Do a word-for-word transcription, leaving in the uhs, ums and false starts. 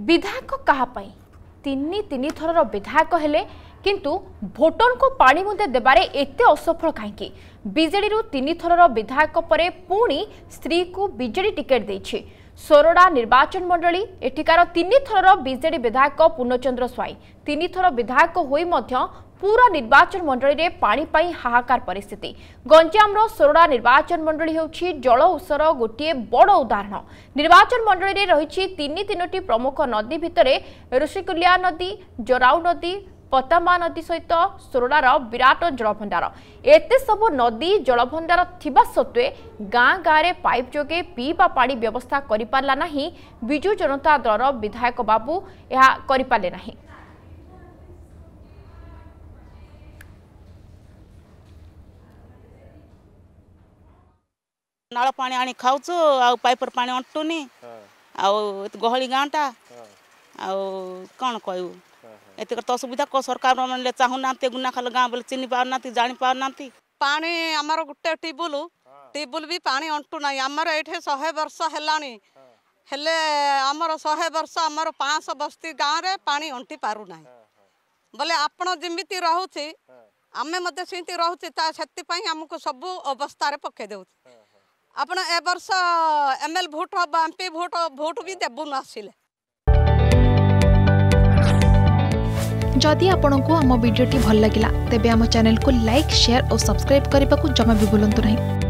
विधायक काहापाई तीन तीन थर विधायक हेले किंतु भोटर को पाणी मुंदे देबारे एते असफल कहीं बीजेडी रु तीन थर विधायक परे पुणी स्त्री को बीजेडी टिकेट देछि सोरडा निर्वाचन मंडली एठिकार तीन थर बीजेडी विधायक पूर्णचंद्र स्वाईं तीन थर विधायक होई मध्य पूरा निर्वाचन मंडली रे पानी पाई हाहाकार परिस्थिति। गंजाम सोरडा निर्वाचन मंडली होउछि जल उत्सर गोटे बड़ उदाहरण। निर्वाचन मंडली रे रहिछि तीन तीनोटी प्रमुख नदी भितरे ऋषिकुल्या नदी जोराउ नदी पतामा नदी सहित सोरडार विराट जलभंडार। एते सबु नदी जलभंडार थिबा सत्वे गाँ गाँव पाइप जोगे पीवा पानी व्यवस्था करिपारला नाही बिजु जनता दलर विधायक बाबू एहा करिपाले नाही। नाला पानी आनी खाऊचु पाइपर पानी अंटुनी गहली गाँटा आण कहू एत असुविधा को सरकार मैंने चाहूना गुना खाली गाँव बोले चिन्ह पार ना जानी पार ना पानी आमर गोटे टेबुल टेबुल भी पानी अंटुना आमर ये शहे वर्ष है आमर शहे वर्ष आमर पाँच बस्ती गाँव में पानी अंटी पारना बोले आपण जमी रोचे आम सेमती रोचे से आमको सबू अवस्था पकईदे अपना ए वर्ष एम एल भोट हम एम पी भोट भोट भी देबुन आसिले। जदि आपण को आम भिडी भल लगा तेब आम चैनल को लाइक शेयर और सब्सक्राइब करने को जमा भी बुलां नहीं।